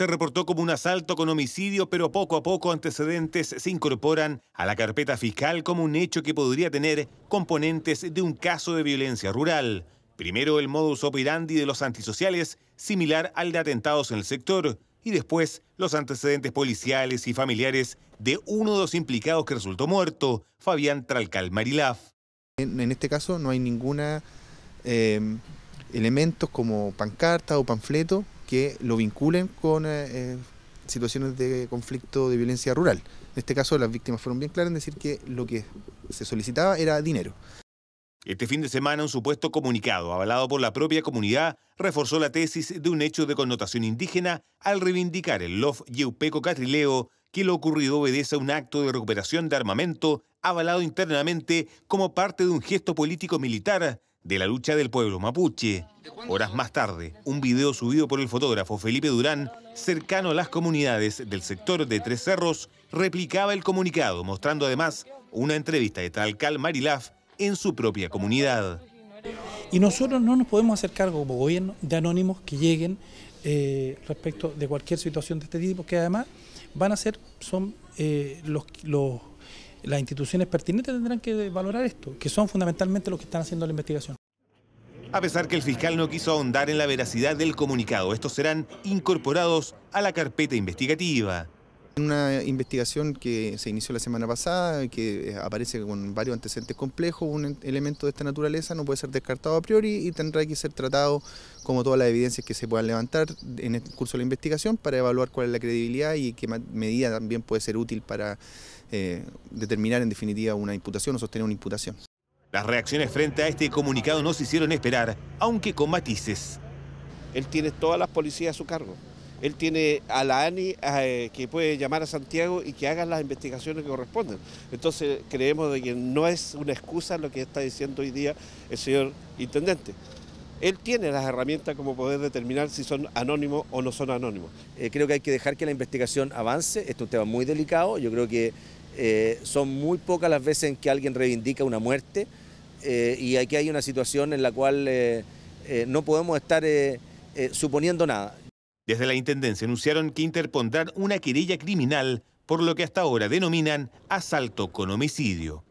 se reportó como un asalto con homicidio, pero poco a poco antecedentes se incorporan a la carpeta fiscal como un hecho que podría tener componentes de un caso de violencia rural. Primero el modus operandi de los antisociales, similar al de atentados en el sector, y después los antecedentes policiales y familiares de uno de los implicados que resultó muerto, Fabián Tralcal Marilaf. En este caso no hay ninguna elementos como pancartas o panfletos que lo vinculen con situaciones de conflicto de violencia rural. En este caso las víctimas fueron bien claras en decir que lo que se solicitaba era dinero. Este fin de semana un supuesto comunicado, avalado por la propia comunidad, reforzó la tesis de un hecho de connotación indígena al reivindicar el Lof Lleupeco-Catrileo, que lo ocurrido obedece a un acto de recuperación de armamento avalado internamente como parte de un gesto político-militar de la lucha del pueblo mapuche. Horas más tarde, un video subido por el fotógrafo Felipe Durán, cercano a las comunidades del sector de Tres Cerros, replicaba el comunicado, mostrando además una entrevista de Tralcal Marilaf en su propia comunidad. Y nosotros no nos podemos hacer cargo como gobierno de anónimos que lleguen respecto de cualquier situación de este tipo, que además van a ser, las instituciones pertinentes tendrán que valorar esto, que son fundamentalmente los que están haciendo la investigación. A pesar que el fiscal no quiso ahondar en la veracidad del comunicado, estos serán incorporados a la carpeta investigativa. Una investigación que se inició la semana pasada, que aparece con varios antecedentes complejos, un elemento de esta naturaleza no puede ser descartado a priori y tendrá que ser tratado como todas las evidencias que se puedan levantar en el curso de la investigación para evaluar cuál es la credibilidad y qué medida también puede ser útil para determinar en definitiva una imputación o sostener una imputación. Las reacciones frente a este comunicado no se hicieron esperar, aunque con matices. Él tiene todas las policías a su cargo. Él tiene a la ANI que puede llamar a Santiago y que hagan las investigaciones que corresponden. Entonces creemos de que no es una excusa lo que está diciendo hoy día el señor intendente. Él tiene las herramientas como poder determinar si son anónimos o no son anónimos. Creo que hay que dejar que la investigación avance. Este es un tema muy delicado. Yo creo que son muy pocas las veces en que alguien reivindica una muerte y aquí hay una situación en la cual no podemos estar suponiendo nada. Desde la Intendencia anunciaron que interpondrán una querella criminal por lo que hasta ahora denominan asalto con homicidio.